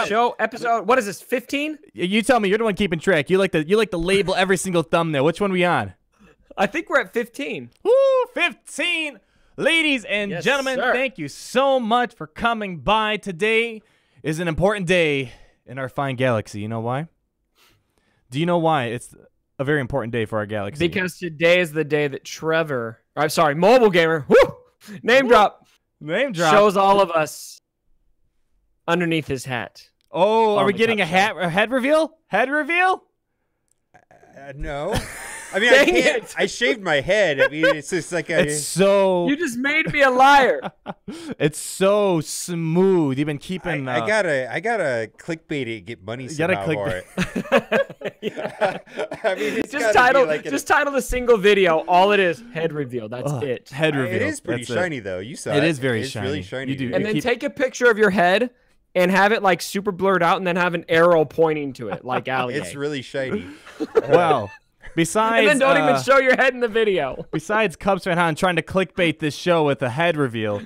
Show episode. What is this? 15? You tell me. You're the one keeping track. You like to label every single thumbnail. Which one are we on? I think we're at 15. Woo, 15. Ladies and gentlemen, thank you so much for coming by. Today is an important day in our fine galaxy. You know why? Do you know why it's a very important day for our galaxy? Because today is the day that Trevor, I'm sorry, mobilegamer, woo, name drop, shows all of us underneath his hat. Oh, are we getting a head reveal? Head reveal? No. I mean, I can't. I shaved my head. I mean, it's just like a... It's so... You just made me a liar. It's so smooth. You've been keeping... I gotta clickbait it, get money somehow for it. Yeah. I mean, it's just title the single video. All it is, head reveal. That's it. Head reveal. It is pretty shiny, though. You saw it. It is very shiny. It's really shiny. You do. And then take a picture of your head and have it, like, super blurred out, and then have an arrow pointing to it, like Allie. It's really shiny. Wow. Besides, and then don't even show your head in the video. Besides cubsfanhan trying to clickbait this show with a head reveal,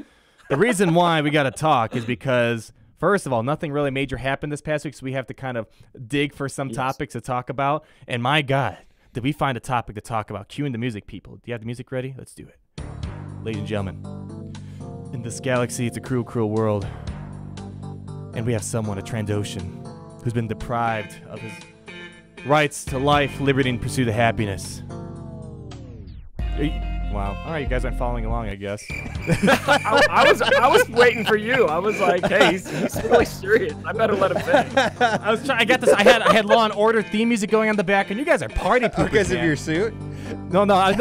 the reason why we got to talk is because, first of all, nothing really major happened this past week, so we have to kind of dig for some topics to talk about. And my God, did we find a topic to talk about? Cue in the music, people. Do you have the music ready? Let's do it. Ladies and gentlemen, in this galaxy, it's a cruel, cruel world. And we have someone, a Trandoshan, who's been deprived of his... rights to life, liberty, and pursuit of happiness. Wow. All right, you guys aren't following along, I guess. I was waiting for you. I was like, hey, he's really serious. I better let him finish. I got this. I had Law and Order theme music going on in the back, and you guys are party poopers. Because of your suit? No. I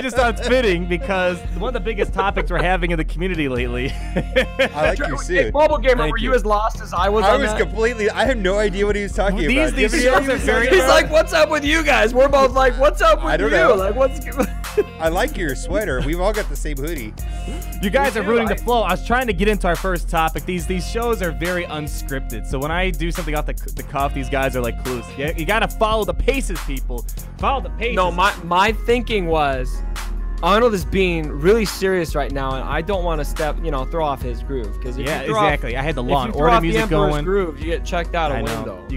just thought it's fitting because one of the biggest topics we're having in the community lately. I like your suit. Mobilegamer, were you as lost as I was? I was completely. I have no idea what he was talking about. These shows are very. He's like, "What's up with you guys?" We're both like, "What's up with you?" Know. Like, what's? I like your sweater. We've all got the same hoodie. You guys are ruining the flow. I was trying to get into our first topic. These shows are very unscripted. So when I do something off the cuff, these guys are like clues. Yeah, you gotta follow the paces, people. Follow the paces. No, my thinking was, Arnold is being really serious right now, and I don't want to throw off his groove. Because exactly. I had the Law and Order music going. If you throw off the Emperor's groove, you get checked out a window. You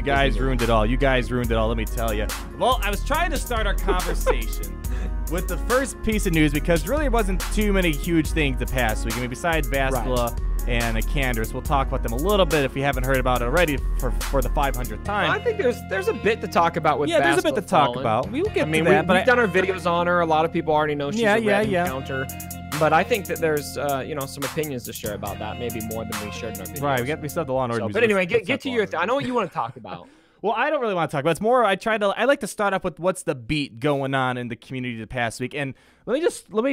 guys ruined it all. You guys ruined it all. Let me tell you. Well, I was trying to start our conversation with the first piece of news because really it wasn't too many huge things the past week. I mean, besides Bastila and Candras, we'll talk about them a little bit if you haven't heard about it already for the 500th time. I think there's a bit to talk about with Bastila. Yeah, there's a bit to talk about. We'll get to that. We've done our videos on her. A lot of people already know she's a red encounter. But I think that there's, some opinions to share about that, maybe more than we shared in our videos. Right, we still have the Law and Order. But anyway, get to your thing. I know what you want to talk about. Well, I don't really want to talk about it. It's more I like to start off with what's the beat going on in the community the past week. And let me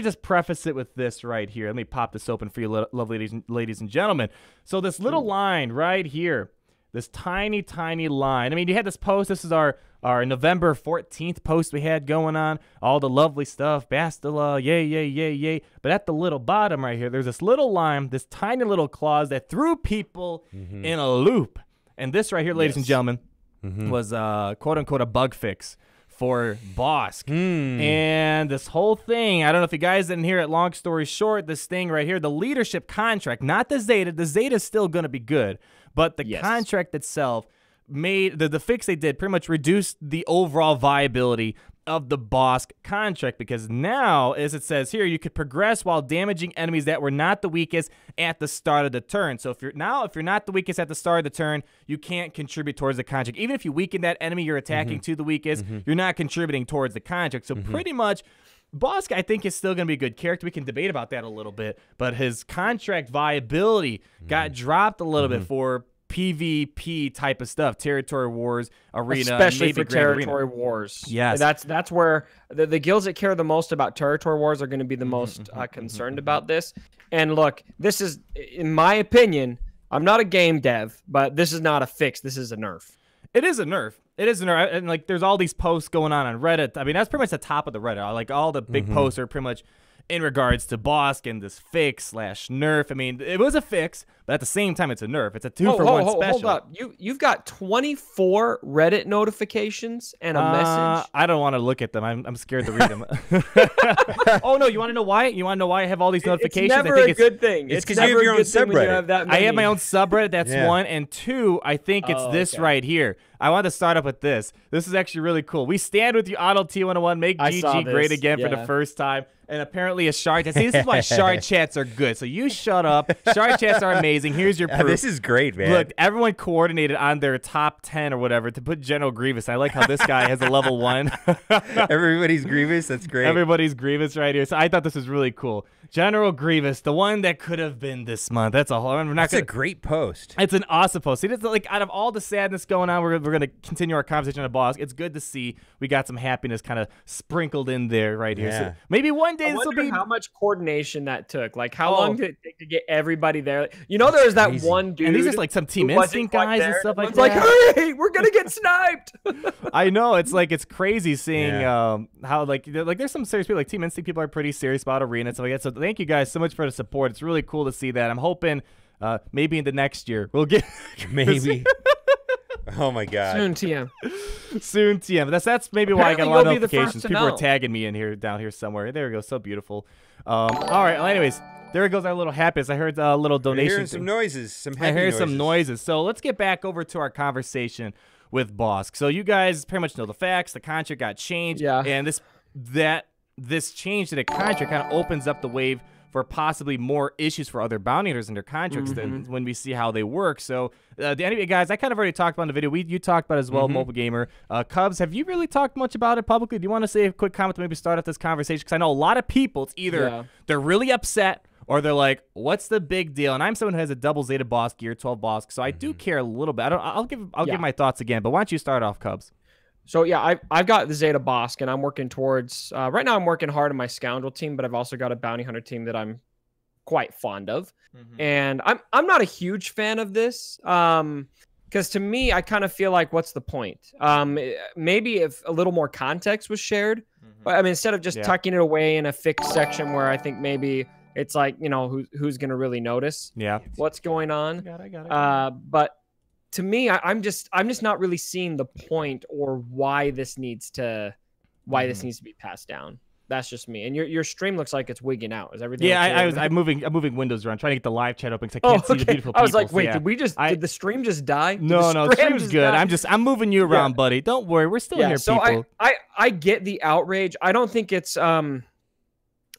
just preface it with this right here. Let me pop this open for you, lovely ladies and gentlemen. So this little line right here, this tiny, tiny line. I mean, you had this post. This is our November 14th post we had going on. All the lovely stuff. Bastila, yay, yay, yay, yay. But at the little bottom right here, there's this little line, this tiny little clause that threw people in a loop. And this right here, ladies and gentlemen, was quote-unquote a bug fix for Bosk. And this whole thing, I don't know if you guys didn't hear it, long story short, this thing right here, the leadership contract, not the Zeta. The Zeta's still going to be good, but the contract itself made, the fix they did pretty much reduced the overall viability of the Bosk contract because now, as it says here, you could progress while damaging enemies that were not the weakest at the start of the turn. So if you're not the weakest at the start of the turn, you can't contribute towards the contract. Even if you weaken that enemy you're attacking to the weakest, you're not contributing towards the contract. So pretty much, Bosk, I think, is still going to be a good character. We can debate about that a little bit, but his contract viability got dropped a little bit for PvP type of stuff, Territory Wars, Arena. Especially for Territory Wars. Yes. That's where the guilds that care the most about Territory Wars are going to be the most concerned about this. And look, this is, in my opinion, I'm not a game dev, but this is not a fix. This is a nerf. It is a nerf. It is a nerf. And, like, there's all these posts going on Reddit. I mean, that's pretty much the top of the Reddit. Like, all the big posts are pretty much in regards to Bosk and this fix slash nerf. I mean, it was a fix, but at the same time, it's a nerf. It's a two for one special. Hold up. You've got 24 Reddit notifications and a message. I don't want to look at them. I'm scared to read them. Oh, no. You want to know why? You want to know why I have all these notifications? It's never a good thing. It's because you have your own subreddit. I have my own subreddit. That's one. And two, I think it's this right here. I want to start up with this. This is actually really cool. We stand with you, AhnaldT101. Make GG great again for the first time. And apparently a shard chat. See, this is why shard chats are good. So you shut up. Shard chats are amazing. Here's your proof. This is great, man. Look, everyone coordinated on their top 10 or whatever to put General Grievous. I like how this guy has a level 1. Everybody's Grievous. That's great. Everybody's Grievous right here. So I thought this was really cool. General Grievous, the one that could have been this month. That's a whole. That's a great post. It's an awesome post. See, this, like, out of all the sadness going on, we're going to continue our conversation on Bosk. It's good to see we got some happiness kind of sprinkled in there right here. So maybe one day this will be. How much coordination that took? Like, how long did it take to get everybody there? You know, there was that one dude. And these are like some Team Instinct guys and stuff like that. Like, hey, we're gonna get sniped. I know. It's like it's crazy seeing how like there's some serious people like Team Instinct people are pretty serious about arena stuff like that. So thank you guys so much for the support. It's really cool to see that. I'm hoping maybe in the next year we'll get maybe. Oh my god. Soon TM. Soon TM. That's maybe why I got a lot of notifications. People are tagging me in here down here somewhere. There we go. So beautiful. All right. Well, anyways, there goes our little happiness. I heard a little donation. You're hearing some noises. Some happy noises. I heard some noises. So let's get back over to our conversation with Bosk. So you guys pretty much know the facts. The contract got changed. Yeah. And this change to the contract kind of opens up the wave for possibly more issues for other bounty hunters in their contracts than when we see how they work. So, anyway, guys, I kind of already talked about in the video. You talked about it as well, mobilegamer. Cubs, have you really talked much about it publicly? Do you want to say a quick comment to maybe start off this conversation? Because I know a lot of people, it's either they're really upset or they're like, what's the big deal? And I'm someone who has a double Zeta Bosk, Gear 12 Bosk, so I do care a little bit. I'll give my thoughts again, but why don't you start off, Cubs? So, yeah, I've got the Zeta Bosk, and I'm working towards... right now, I'm working hard on my Scoundrel team, but I've also got a Bounty Hunter team that I'm quite fond of. And I'm not a huge fan of this, because to me, I kind of feel like, what's the point? Maybe if a little more context was shared. But, I mean, instead of just tucking it away in a fixed section where I think maybe... It's like, you know, who's going to really notice what's going on? But to me, I'm just not really seeing the point or why this needs to be passed down. That's just me. And your stream looks like it's wigging out. Is everything? Yeah, okay? I'm moving windows around, trying to get the live chat open because I can't see the beautiful people. I was like, wait, did we just did the stream just die? No, the stream's good. Die? I'm moving you around, buddy. Don't worry, we're still here. So people. I get the outrage. I don't think it's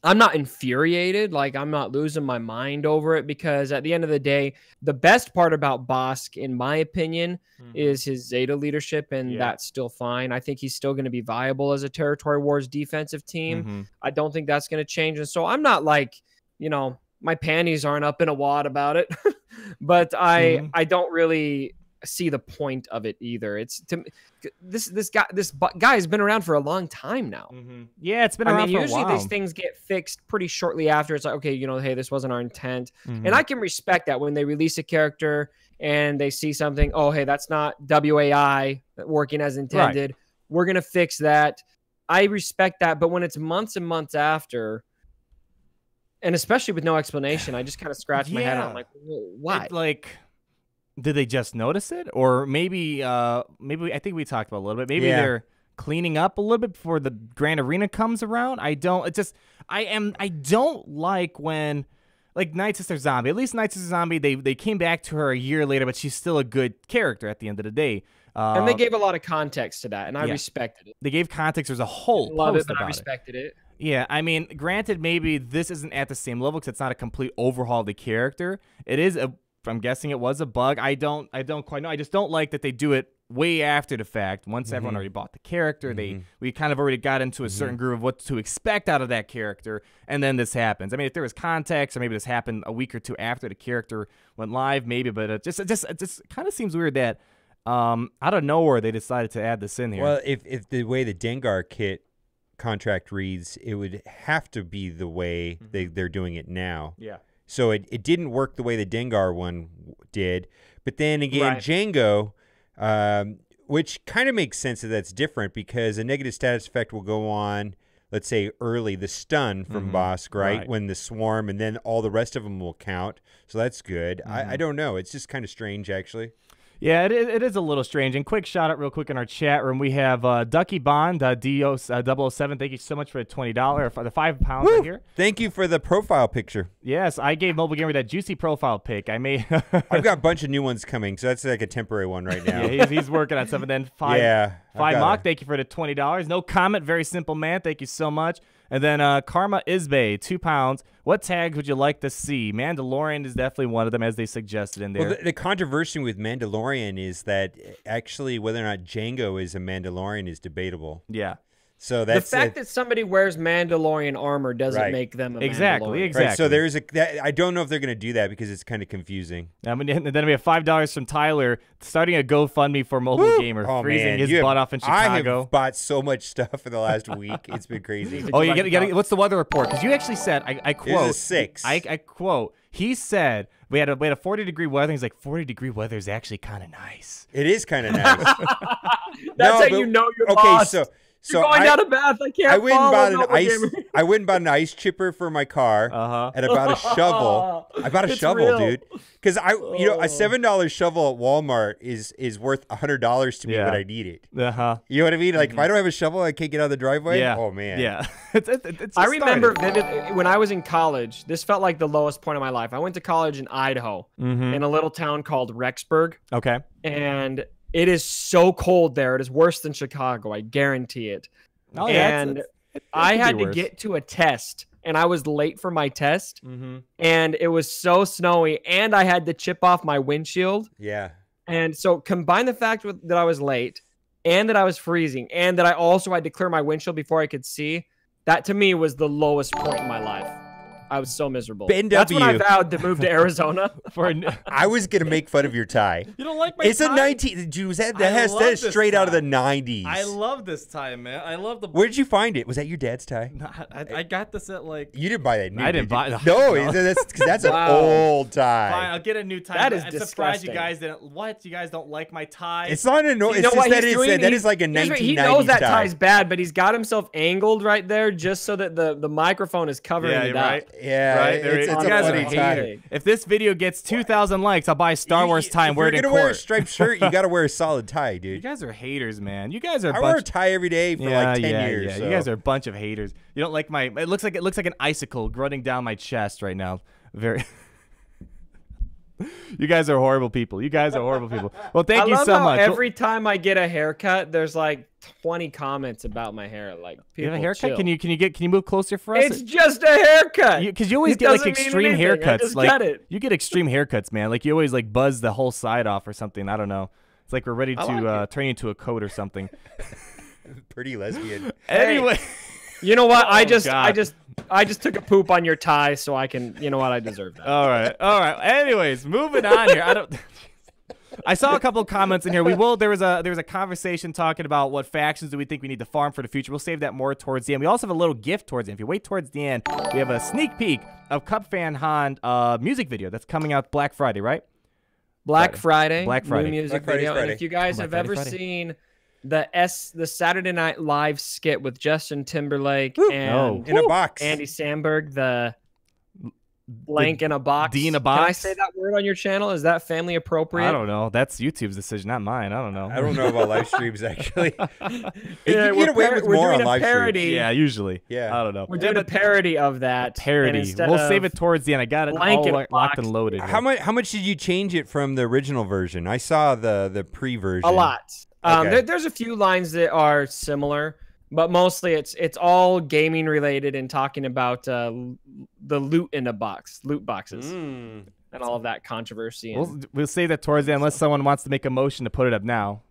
I'm not infuriated, like I'm not losing my mind over it, because at the end of the day, the best part about Bosk, in my opinion, is his Zeta leadership, and that's still fine. I think he's still going to be viable as a Territory Wars defensive team. I don't think that's going to change, and so I'm not like, you know, my panties aren't up in a wad about it, but I don't really see the point of it either. It's to this guy has been around for a long time now. Yeah, it's been around for a while. Usually these things get fixed pretty shortly after. It's like, okay, you know, hey, this wasn't our intent. And I can respect that when they release a character and they see something, oh, hey, that's not WAI working as intended. We're going to fix that. I respect that, but when it's months and months after, and especially with no explanation, I just kind of scratch my head out. I'm like, why? It's like, did they just notice it? Or maybe I think we talked about a little bit. Maybe they're cleaning up a little bit before the Grand Arena comes around. I don't like when, like, Night Sister Zombie. At least Night Sister Zombie, they came back to her a year later, but she's still a good character at the end of the day. And they gave a lot of context to that, and I respected it. They gave context. There's a whole post about it. I respected it. Yeah, I mean, granted, maybe this isn't at the same level because it's not a complete overhaul of the character. It is a... I'm guessing it was a bug. I don't quite know. I just don't like that they do it way after the fact. Once everyone already bought the character, we kind of already got into a certain groove of what to expect out of that character, and then this happens. I mean, if there was context, or maybe this happened a week or two after the character went live, maybe. But it just kind of seems weird that out of nowhere they decided to add this in here. Well, if the way the Dengar kit contract reads, it would have to be the way they're doing it now. Yeah. So it didn't work the way the Dengar one did. But then again, Jango, which kind of makes sense that that's different because a negative status effect will go on let's say, early the stun from Bosk, right? When the swarm, and then all the rest of them will count. So that's good. I don't know. It's just kind of strange, actually. Yeah, it is a little strange. And quick shout out real quick in our chat room. We have Ducky Bond, D007. Thank you so much for the $20, for the £5 right here. Thank you for the profile picture. Yes, I gave mobilegamer that juicy profile pic. I made. I've got a bunch of new ones coming, so that's like a temporary one right now. Yeah, he's working on something. Then Five Mock, thank you for the $20. No comment, very simple man. Thank you so much. And then Karma Isbay, £2. What tags would you like to see? Mandalorian is definitely one of them, as they suggested in there. Well, the controversy with Mandalorian is that actually whether or not Jango is a Mandalorian is debatable. Yeah. So that's the fact that somebody wears Mandalorian armor doesn't make them a Mandalorian. Exactly. Right, so there is I don't know if they're going to do that because it's kind of confusing. I mean, and then we have $5 from Tyler starting a GoFundMe for mobilegamer, freezing his butt off in Chicago. I have bought so much stuff for the last week; it's been crazy. Oh, you got what's the weather report? Because you actually said, I quote, it was a 6. I quote. He said we had a 40-degree weather. He's like, 40-degree weather is actually kind of nice. It is kind of nice. That's how you know you're lost. Okay, so. So you're going down a bath. I can't. I went and bought an ice chipper for my car, and I bought a shovel. I bought a shovel, dude, because you know, a $7 shovel at Walmart is worth $100 to me, but I need it. You know what I mean? Like if I don't have a shovel, I can't get out of the driveway. Yeah. Oh man. Yeah. I remember when I was in college. This felt like the lowest point of my life. I went to college in Idaho, in a little town called Rexburg. Okay. And it is so cold there. It is worse than Chicago. I guarantee it. Oh, yeah, and I had to get to a test, and I was late for my test, and it was so snowy, and I had to chip off my windshield. Yeah. And so combine the fact that I was late, and that I was freezing, and that I also had to clear my windshield before I could see, that to me was the lowest point in my life. I was so miserable. That's when I vowed to move to Arizona. I was gonna make fun of your tie. You don't like my tie? It's a 19. Dude, that is straight out of the 90s. I love this tie, man. I love the. Where did you find it? Was that your dad's tie? No, I got this at like. You didn't buy that new. I didn't buy it. No, that's an old tie. Fine, I'll get a new tie. That is disgusting. I'm surprised you guys didn't. What? You guys don't like my tie? It's not an. It's just that is like a 1990s tie. He knows that tie's bad, but he's got himself angled right there just so that the microphone is covering the dye. Yeah, right? It's a funny time. If this video gets 2,000 likes, I'll buy a Star Wars tie and wear it in court. If you're going to wear a striped shirt, you got to wear a solid tie, dude. You guys are haters, man. You guys are a bunch. I wear a tie every day for like 10 years. Yeah. So. You guys are a bunch of haters. You don't like my – it looks like an icicle running down my chest right now. Very – You guys are horrible people. You guys are horrible people. Well, thank you so much. Every time I get a haircut, there's like 20 comments about my hair. Like, people, you have a haircut? Chill. Can you move closer for us? It's just a haircut. Because you always get like extreme haircuts. Just like you get extreme haircuts, man. Like you always like buzz the whole side off or something. I don't know. It's like we're ready to turn you into a coat or something. Pretty lesbian. Anyway. You know what? I just took a poop on your tie, so I can. You know what? I deserve that. All right. Anyways, moving on here. I saw a couple of comments in here. There was a conversation talking about what factions do we think we need to farm for the future. We'll save that more towards the end. We also have a little gift towards the end. If you wait towards the end, we have a sneak peek of cubsfanhan music video that's coming out Black Friday, right? Black Friday. New music video. And if you guys have ever seen. The Saturday Night Live skit with Justin Timberlake and in a box Andy Samberg, the blank in a box. D in a box. Can I say that word on your channel? Is that family appropriate? I don't know. That's YouTube's decision, not mine. I don't know. I don't know about live streams actually. We're doing a parody. Yeah, usually. Yeah, I don't know. We're doing a parody of that. Parody. We'll save it towards the end. I got it all locked and loaded. How much? How much did you change it from the original version? I saw the pre-version. A lot. There's a few lines that are similar, but mostly it's all gaming related and talking about the loot in a box, loot boxes, and all of that controversy. We'll save that towards the end unless someone wants to make a motion to put it up now.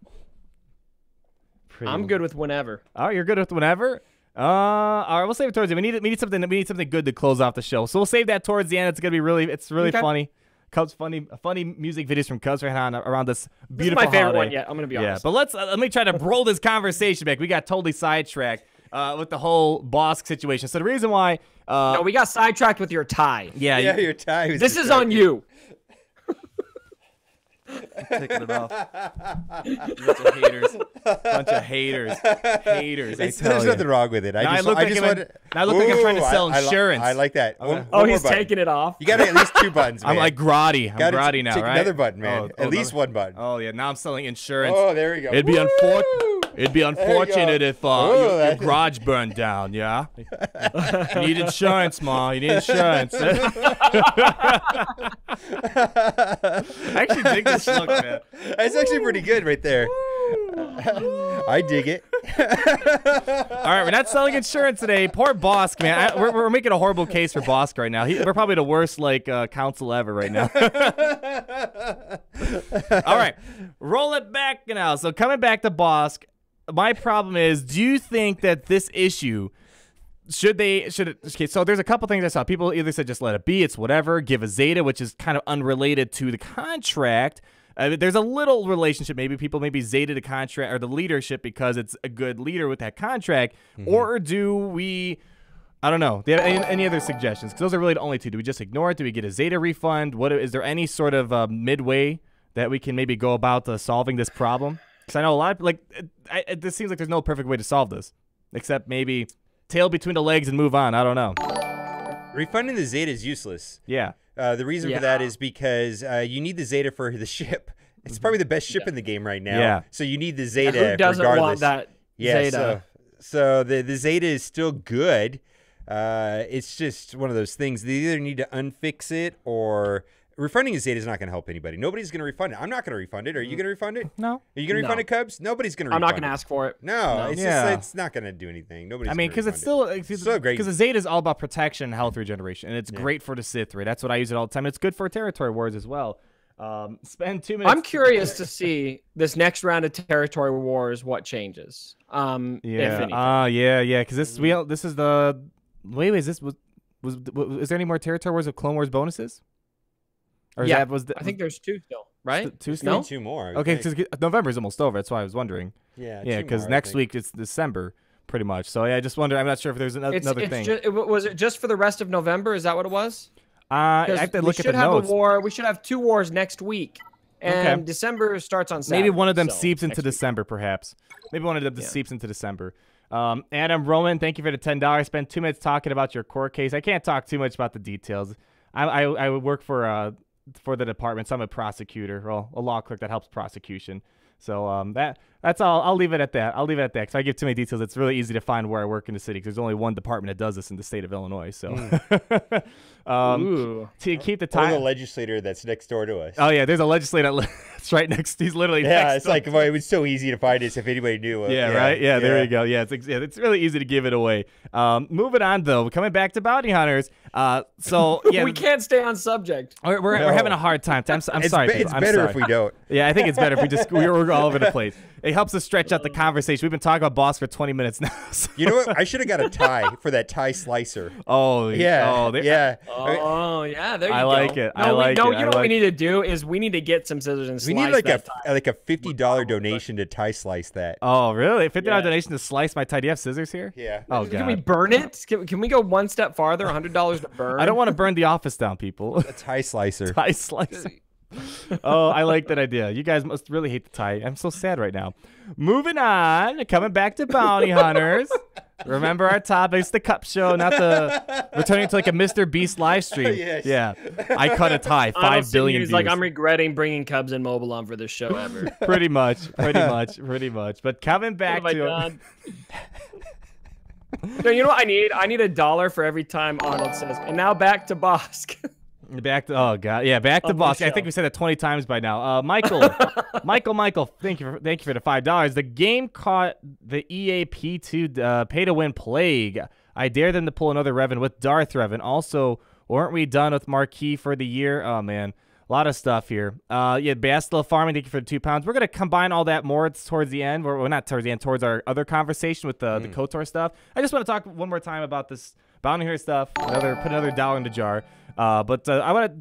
I'm good with whenever. Oh, you're good with whenever? All right, we'll save it towards the end. We need something good to close off the show, so we'll save that towards the end. It's gonna be really funny. Cubs funny music videos from Cubs right now around this beautiful holiday. This is my favorite one yet. I'm gonna be honest. Yeah, but let me try to roll this conversation back. We got totally sidetracked with the whole Bosk situation. So the reason why no, we got sidetracked with your tie. Yeah, your tie. This is on you. Taking it off. Bunch of haters. Bunch of haters. Haters. There's nothing wrong with it. I look like I'm trying to sell insurance. I like that. Oh, he's taking it off. You got at least two buttons, man. I'm like grotty. I'm grotty now, right? Another button, man. At least one button. Oh yeah, now I'm selling insurance. Oh, there we go. It'd be unfortunate if your garage burned down. Yeah. You need insurance, Ma. You need insurance. I actually dig this look, man. It's actually pretty good right there. I dig it. All right, we're not selling insurance today. Poor Bosk, man. We're making a horrible case for Bosk right now. We're probably the worst counsel ever right now. All right, roll it back now. So coming back to Bosk, my problem is: do you think that this issue? Okay, so there's a couple things I saw. People either said just let it be, it's whatever, give a Zeta, which is kind of unrelated to the contract. There's a little relationship. Maybe people Zeta the contract or the leadership because it's a good leader with that contract. Mm-hmm. Or do we, I don't know. Do you have any other suggestions? Because those are really the only two. Do we just ignore it? Do we get a Zeta refund? Is there any sort of midway that we can maybe go about solving this problem? Because I know a lot of, this seems like there's no perfect way to solve this. Except maybe... tail between the legs and move on. I don't know. Refunding the Zeta is useless. Yeah. The reason for that is because you need the Zeta for the ship. It's probably the best ship in the game right now. Yeah. So you need the Zeta regardless. Who doesn't want that Zeta? So the Zeta is still good. It's just one of those things. They either need to unfix it or... refunding a Zeta is not going to help anybody. Nobody's going to refund it. I'm not going to refund it. Are you going to refund it? No. Are you going to refund it, Cubs? Nobody's going to refund it. I'm not going to ask for it. No. It's just, it's not going to do anything. Nobody's going to refund it. I mean, because it's still great. Because the Zeta is all about protection and health regeneration, and it's great for the Sith, right? That's what I use it all the time. It's good for Territory Wars as well. Spend 2 minutes. I'm curious to see this next round of Territory Wars, what changes. If anything. Because this is the... Wait, is there any more Territory Wars of Clone Wars bonuses? Or yeah, I think there's two still, right? Two more. Okay, because November's almost over. That's why I was wondering. Yeah, because next week it's December, pretty much. So yeah, I just wonder. I'm not sure if there's another thing. Was it just for the rest of November? Is that what it was? I have to look at the notes. We should have a war. We should have two wars next week, and December starts on Saturday. Maybe one of them seeps into December, perhaps. Maybe one of them seeps into December. Adam Roman, thank you for the $10. Spent 2 minutes talking about your court case. I can't talk too much about the details. I would work for the department, so I'm a prosecutor, well, a law clerk that helps prosecution. So that's all. I'll leave it at that. I'll leave it at that because I give too many details. It's really easy to find where I work in the city because there's only one department that does this in the state of Illinois. So to keep the time, or the legislator that's next door to us. Oh yeah, there's a legislator that's right next. He's literally next door. Like well, it was so easy to find us if anybody knew. Yeah, there you go. It's really easy to give it away. Moving on though, coming back to bounty hunters. So yeah, we can't stay on subject. We're having a hard time. I'm sorry. It's better if we don't. Yeah, I think it's better if we just we're all over the place. It helps us stretch out the conversation. We've been talking about Boss for 20 minutes now. So. You know what? I should have got a tie for that tie slicer. Oh yeah, there you go. I like it. No, you know what we need to do is we need to get some scissors and slice. We need like a $50 donation to tie slice that. Oh really? $50 donation to slice my tie? Do you have scissors here? Yeah. Oh god. Can we burn it? Can we go one step farther? $100 to burn. I don't want to burn the office down, people. A tie slicer. Tie slicer. Oh, I like that idea. You guys must really hate the tie. I'm so sad right now. Moving on, coming back to bounty hunters. Remember our topics, the cup show, not the returning to like a Mr. Beast live stream. Yes. Yeah, I cut a tie. 5 billion views. Like I'm regretting bringing Cubs and Mobile on for this show ever. Pretty much. But coming back to. No, you know what I need? I need $1 for every time Arnold says. And now back to Bosk. Back to back to Bosk. I think we said it 20 times by now. Michael, thank you for the $5. The game caught the EAP to pay to win plague. I dare them to pull another Revan with Darth Revan. Also, weren't we done with Marquis for the year? Oh man, a lot of stuff here. Bastila Farming, thank you for the £2. We're gonna combine all that more towards the end. Well, not towards the end, towards our other conversation with the KOTOR stuff. I just want to talk one more time about this. Bounty hunter stuff. Put another $1 in the jar. I want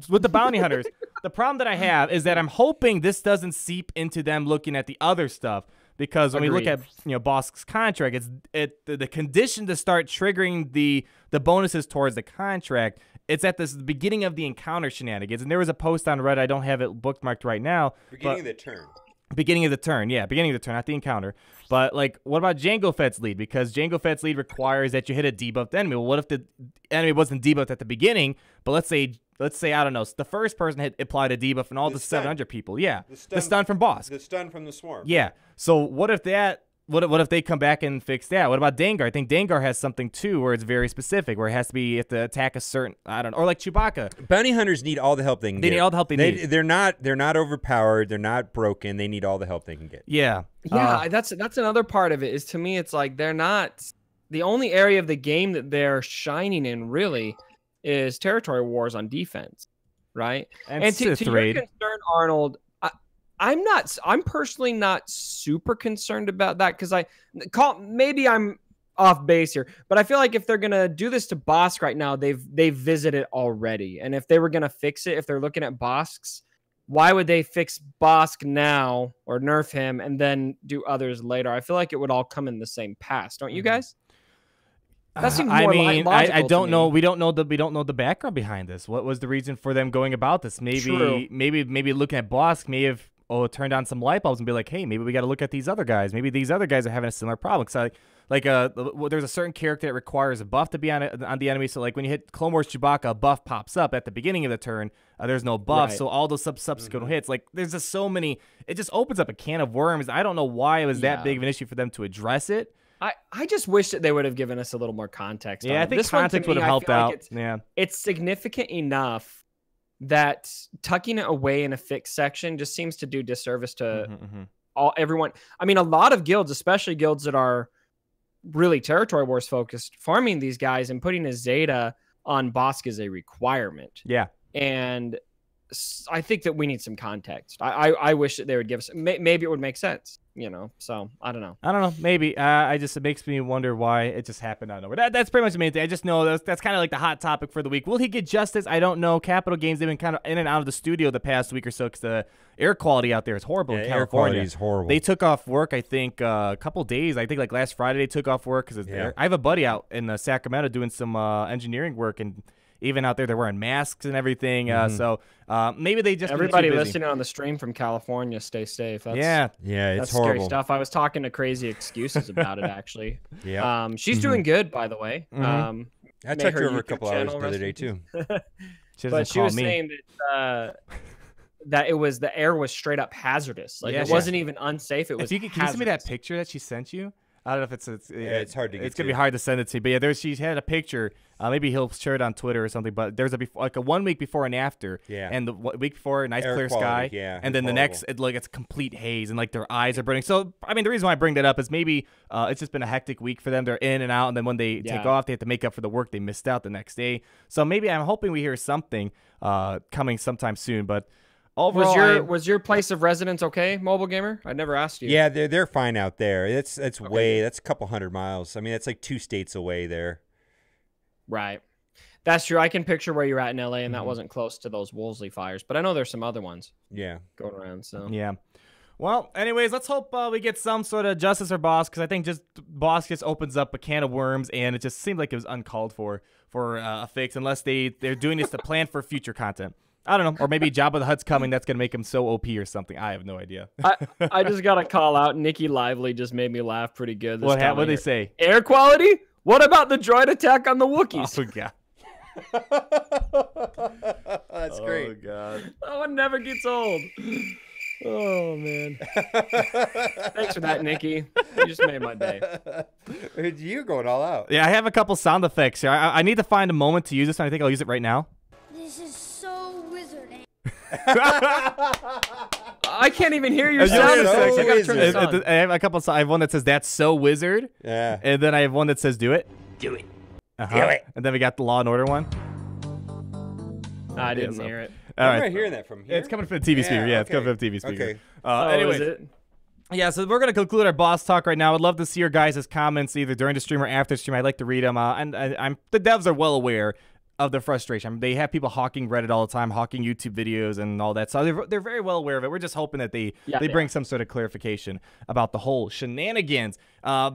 to with the bounty hunters. The problem that I have is that I'm hoping this doesn't seep into them looking at the other stuff because when we look at Bosk's contract, it's the condition to start triggering the bonuses towards the contract It's at this, the beginning of the encounter shenanigans. And there was a post on Reddit. I don't have it bookmarked right now. Beginning of the turn. Beginning of the turn, yeah. Beginning of the turn, not the encounter. But, like, what about Jango Fett's lead? Because Jango Fett's lead requires that you hit a debuffed enemy. Well, what if the enemy wasn't debuffed at the beginning? But let's say I don't know, the first person had applied a debuff and all the 700 people. Yeah. The stun from boss. The stun from the swarm. Yeah. So what if that... What if they come back and fix that? What about Dengar? I think Dengar has something too, where it's very specific, where it has to be if to attack a certain, I don't know, or like Chewbacca. Bounty hunters need all the help they can get. They need all the help they need. They're not overpowered. They're not broken. They need all the help they can get. Yeah, yeah. That's another part of it. Is to me, it's like they're not the only area of the game that they're shining in. Really, is territory wars on defense, right? And to your concern, Arnold. I'm personally not super concerned about that because maybe I'm off base here, but I feel like if they're gonna do this to Bosk right now, they've visited already, and if they were gonna fix it, if they're looking at Bosk's, why would they fix Bosk now or nerf him and then do others later? I feel like it would all come in the same pass, don't you guys? That seems more I mean, I don't know. We don't know the background behind this. What was the reason for them going about this? Maybe looking at Bosk may have. Oh, turned on some light bulbs and be like, hey, maybe we got to look at these other guys. Maybe these other guys are having a similar problem. So, well, there's a certain character that requires a buff to be on the enemy. So, like, when you hit Clone Wars Chewbacca, a buff pops up at the beginning of the turn. There's no buff, right. So all those subsequent hits, like, there's just so many. It just opens up a can of worms. I don't know why it was that big of an issue for them to address it. I just wish that they would have given us a little more context. Yeah, I think context would have helped out. It's significant enough that tucking it away in a fixed section just seems to do disservice to everyone. I mean, a lot of guilds, especially guilds that are really territory wars focused, farming these guys and putting a Zeta on Bosk is a requirement. Yeah. And I think that we need some context. I wish that they would give us, maybe it would make sense, you know? So I don't know. Maybe it makes me wonder why it just happened out of nowhere. That's pretty much the main thing. I just know that's kind of like the hot topic for the week. Will he get justice? I don't know. Capital Games, they've been kind of in and out of the studio the past week or so because the air quality out there is horrible. Yeah, in California. Air quality is horrible. They took off work, I think, a couple days. I think like last Friday they took off work because I have a buddy out in Sacramento doing some engineering work, and even out there, they're wearing masks and everything. So maybe they just... Everybody listening on the stream from California, stay safe. That's horrible. Scary stuff. I was talking to Crazy Excuses about it, actually. Yeah. She's doing good, by the way. I checked her over a couple hours the other day, too. She was saying that... that it was, the air was straight up hazardous. Like, it wasn't even unsafe. It was Can you send me that picture that she sent you? I don't know if it's hard to get. It's gonna be hard to send it to you, but yeah, she had a picture. Maybe he'll share it on Twitter or something. But there's a 1 week before and after. Yeah. And the week before, nice air clear quality, sky. Yeah. And then the next, it's complete haze, and like their eyes are burning. So I mean, the reason why I bring that up is maybe it's just been a hectic week for them. They're in and out, and then when they take off, they have to make up for the work they missed out the next day. So maybe I'm hoping we hear something coming sometime soon, but. Overall, was your place of residence okay, Mobile Gamer? I never asked you. Yeah, they're fine out there. That's okay. That's a couple hundred miles. I mean, that's like 2 states away there. Right, that's true. I can picture where you're at in LA, and that wasn't close to those Wolseley fires. But I know there's some other ones. Yeah, going around. So yeah. Well, anyways, let's hope we get some sort of justice for Bosk, because I think Bosk just opens up a can of worms, and it just seemed like it was uncalled for a fix, unless they're doing this to plan for future content. I don't know, or maybe Jabba the Hutt's coming. That's gonna make him so OP or something. I have no idea. I just gotta call out Nikki Lively. Just made me laugh pretty good. This time what did they say? Air quality? What about the droid attack on the Wookiees? Oh god, that's great. Oh god, that one never gets old. Oh man, thanks for that, Nikki. You just made my day. You're going all out. Yeah, I have a couple sound effects here. I need to find a moment to use this, and I think I'll use it right now. This is. I can't even hear your sound effects. I gotta turn this on. I have a couple. I have one that says "That's so wizard." Yeah. And then I have one that says "Do it." Do it. Do it. And then we got the Law and Order one. I didn't hear it. All right. I'm not hearing that from here. It's coming from the TV speaker. Yeah, okay. It's coming from the TV speaker. Okay. Anyways. Yeah, so we're going to conclude our boss talk right now. I'd love to see your guys' comments either during the stream or after the stream. I'd like to read them. And the devs are well aware of their frustration. I mean, they have people hawking Reddit all the time, hawking YouTube videos and all that. So they're very well aware of it. We're just hoping that they bring some sort of clarification about the whole shenanigans.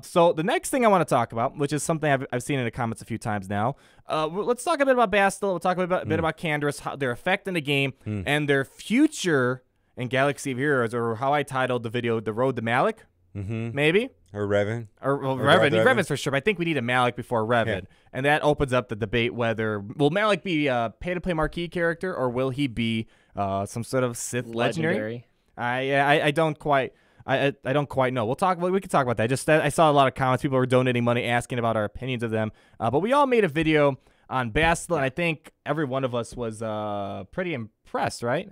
So the next thing I want to talk about, which is something I've seen in the comments a few times now, let's talk a bit about Bastila. We'll talk a bit about Candras, how their effect in the game, and their future in Galaxy of Heroes, or how I titled the video, The Road to Malak, maybe? Or Revan. Or Revan. Revan's for sure, but I think we need a Malak before Revan. Yeah. And that opens up the debate whether, will Malak be a pay-to-play marquee character, or will he be some sort of Sith legendary? I don't quite know. We can talk about that. Just that I saw a lot of comments. People were donating money, asking about our opinions of them. But we all made a video on Bastila, and I think every one of us was pretty impressed, right?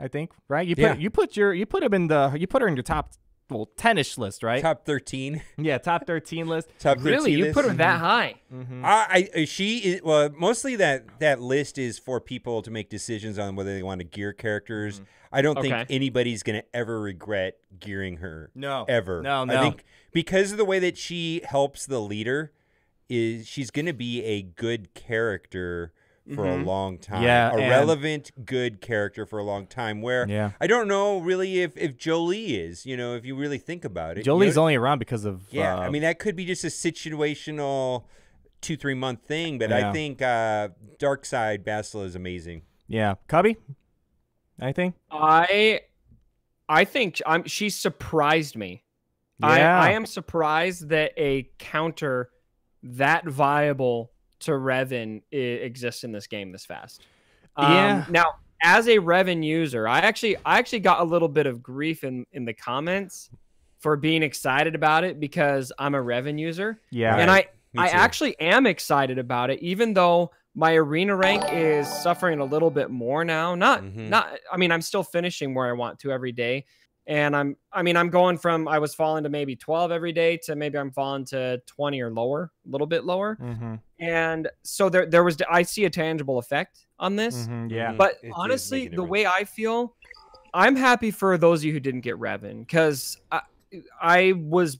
You put her in your top 10-ish list, right? Top 13. Yeah, top 13 list. Top 13 really, you list. Put her that high? She is. Well, mostly that list is for people to make decisions on whether they want to gear characters. I don't think anybody's gonna ever regret gearing her. No, ever. No, no. I think because of the way that she helps the leader, is she's gonna be a good character for a long time. Yeah, a relevant good character for a long time, where I don't know really if Jolee is, you know, if you really think about it. Jolie's only around because of... Yeah, I mean, that could be just a situational 2-3 month thing, but I think Dark Side Bastila is amazing. Yeah. Cubby? Anything? I think she surprised me. Yeah. I am surprised that a counter that viable to Revan exists in this game this fast. Now, as a Revan user, I actually got a little bit of grief in the comments for being excited about it because I'm a Revan user. Yeah. And I actually am excited about it, even though my arena rank is suffering a little bit more now. Not I mean, I'm still finishing where I want to every day. And I'm going from I was falling to maybe 12 every day to maybe I'm falling to 20 or lower, a little bit lower. And so there was, I see a tangible effect on this. But honestly, the way I feel, I'm happy for those of you who didn't get Revan, because I was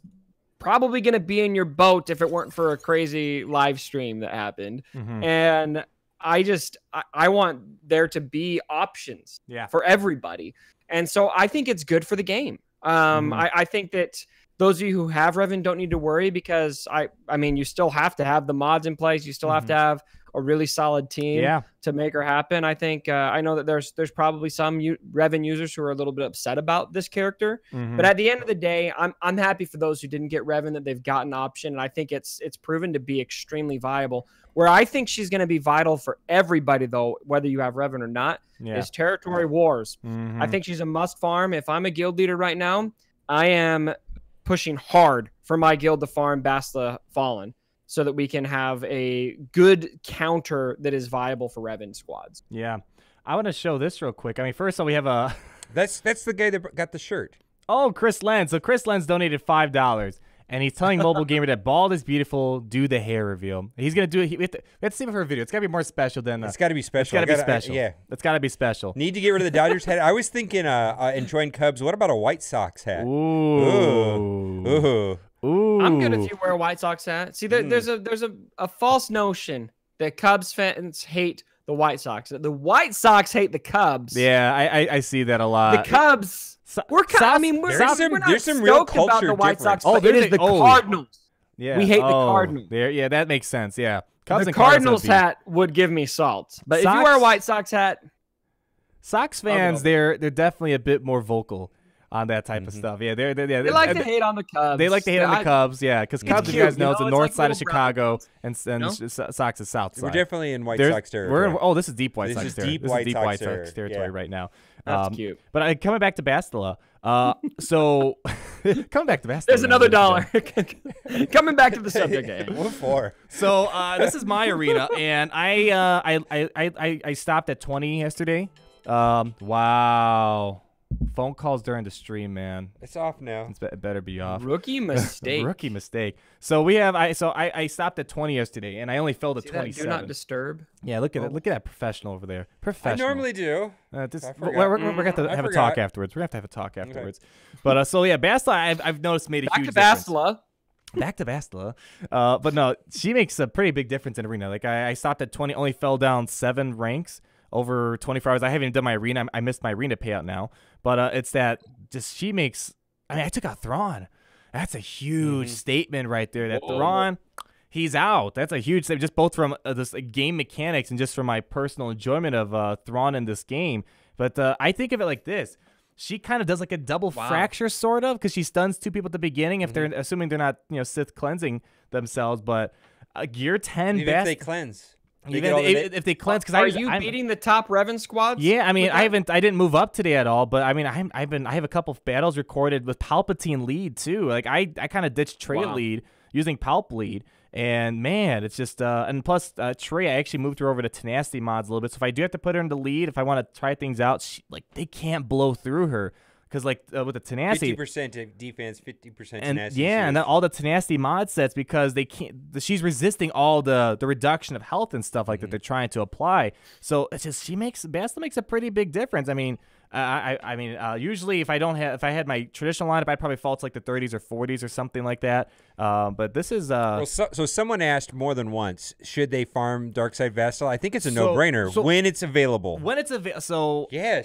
probably going to be in your boat if it weren't for a crazy live stream that happened. And I want there to be options for everybody. And so I think it's good for the game. I think that those of you who have Revan don't need to worry because, I mean, you still have to have the mods in place. You still have to have a really solid team to make her happen. I think I know that there's probably some Revan users who are a little bit upset about this character. But at the end of the day, I'm happy for those who didn't get Revan that they've got an option. And I think it's proven to be extremely viable. Where I think she's going to be vital for everybody, though, whether you have Revan or not, is Territory Wars. I think she's a must farm. If I'm a guild leader right now, I am pushing hard for my guild to farm Bastila Fallen so that we can have a good counter that is viable for Revan squads. Yeah. I want to show this real quick. I mean, first of all, we have a... That's the guy that got the shirt. Oh, Chris Lenz. So Chris Lenz donated $5. And he's telling mobilegamer that bald is beautiful. Do the hair reveal. He's gonna do it. Let's see it for a video. It's gotta be more special than. It's gotta be special. It's gotta be special. Yeah. It's gotta be special. Need to get rid of the Dodgers hat. I was thinking, and join Cubs. What about a White Sox hat? Ooh. Ooh. Ooh. I'm good if you wear a White Sox hat. See, there's a false notion that Cubs fans hate the White Sox. The White Sox hate the Cubs. Yeah, I see that a lot. The Cubs. There's some real culture about the White Sox. Oh, it is the Cardinals. Yeah, we hate the Cardinals. Yeah, that makes sense. Yeah, Cubs the and Cardinals hat would give me salt. But Sox, if you wear a White Sox hat, Sox fans, they're definitely a bit more vocal on that type of stuff. Yeah, they like to hate on the Cubs. They like to hate on the Cubs. Yeah, because Cubs, you guys know, it's the north side of Chicago, and Sox is south side. We're definitely in White Sox territory. Oh, this is deep White Sox territory. This is deep White Sox territory right now. That's cute. But coming back to Bastila, so coming back to Bastila. There's another dollar. Coming back to the subject. So this is my arena, and I stopped at 20 yesterday. Wow. Phone calls during the stream, man. It's off now. It better be off. Rookie mistake. Rookie mistake. So we have. I stopped at 20 yesterday, and I only filled at 27. Do not disturb. Yeah, look at it. Look at that professional over there. Professional. I normally do. We're gonna have a talk afterwards. Okay. But so yeah, Bastila, I've noticed made a huge difference. Back to Bastila. Back to Bastila. But no, she makes a pretty big difference in arena. Like I stopped at 20, only fell down 7 ranks over 24 hours. I haven't even done my arena. I missed my arena payout now. But it's that just she makes. I mean, I took out Thrawn. That's a huge statement right there. That Thrawn, he's out. That's a huge statement. Just both from this game mechanics and just from my personal enjoyment of Thrawn in this game. But I think of it like this. She kind of does like a double fracture, sort of, because she stuns 2 people at the beginning if they're assuming they're not, you know, Sith cleansing themselves. But Gear 10 Even if they cleanse. Even if they cleanse, because I'm beating the top Revan squads? Yeah, I mean, I didn't move up today at all, but I mean, I have a couple of battles recorded with Palpatine lead too. Like I kind of ditched Trey lead using Palp lead, and man, it's just and plus Trey, I actually moved her over to tenacity mods a little bit. So if I do have to put her in the lead, if I want to try things out, she, like they can't blow through her. Because like with the tenacity, 50% defense, 50% tenacity, and then all the tenacity mod sets because they can't. She's resisting all the reduction of health and stuff like that they're trying to apply. So it's just she makes Bastila makes a pretty big difference. I mean, I mean, usually if I don't have if I had my traditional lineup, I'd probably fall to like the 30s or 40s or something like that. But this is well, so someone asked more than once, should they farm Darkside Bastila? I think it's a no-brainer when it's available. When it's available, so yeah,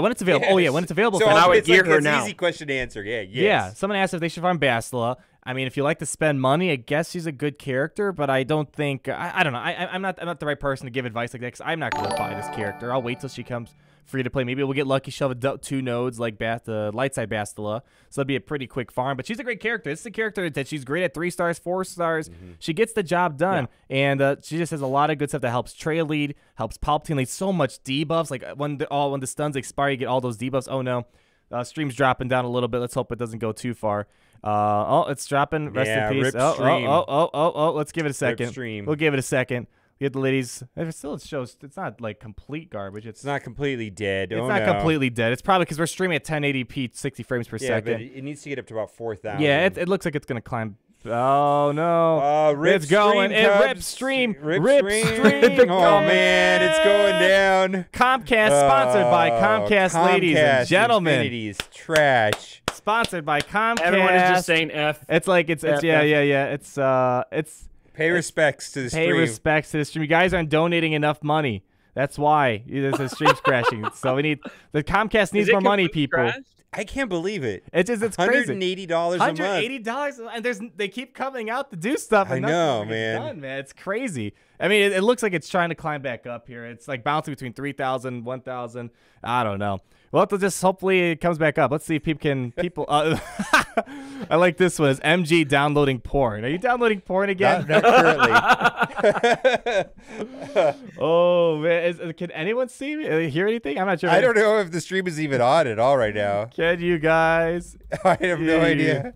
when it's available. Yes. Oh yeah, when it's available. So I would gear her now. It's an easy question to answer. Yeah, yes. Yeah. Someone asked if they should farm Bastila. I mean, if you like to spend money, I guess she's a good character, but I don't think I don't know. I'm not the right person to give advice like that because I'm not going to buy this character. I'll wait till she comes free to play. Maybe we'll get lucky, shove 2 nodes like the Lightside Bastila, so that'd be a pretty quick farm. But she's a great character. It's a character that she's great at 3 stars, 4 stars. She gets the job done, and she just has a lot of good stuff that helps Trey lead, helps Palpatine lead. So much debuffs. Like when the stuns expire, you get all those debuffs. Oh no, stream's dropping down a little bit. Let's hope it doesn't go too far. Oh, it's dropping. Rest in peace. Oh, let's give it a second. We'll give it a second. Get the ladies. If it still shows, it's not like complete garbage. It's not completely dead. It's not completely dead. It's probably because we're streaming at 1080p, 60 frames per second. But it needs to get up to about 4,000. Yeah, it looks like it's gonna climb. Oh no! It's going. Rip stream. Oh man, it's going down. Comcast sponsored by Comcast, ladies and gentlemen. Infinity's trash. Sponsored by Comcast. Everyone is just saying F. It's like it's yeah. It's pay respects to the stream. Pay respects to the stream. You guys aren't donating enough money. That's why the stream's crashing. So we need the Comcast needs more money, people. Crashed? I can't believe it. It's crazy. $180 a month. $180, and they keep coming out to do stuff. And I know, man. Done, man. It's crazy. I mean, it looks like it's trying to climb back up here. It's like bouncing between 3,000, 1,000. I don't know. Well, just hopefully it comes back up. Let's see if people. I like this one. Is MG downloading porn? Are you downloading porn again? Not currently. Oh man, can anyone see me? Hear anything? I'm not sure. I don't know if the stream is even on at all right now. Can you guys? I have no idea.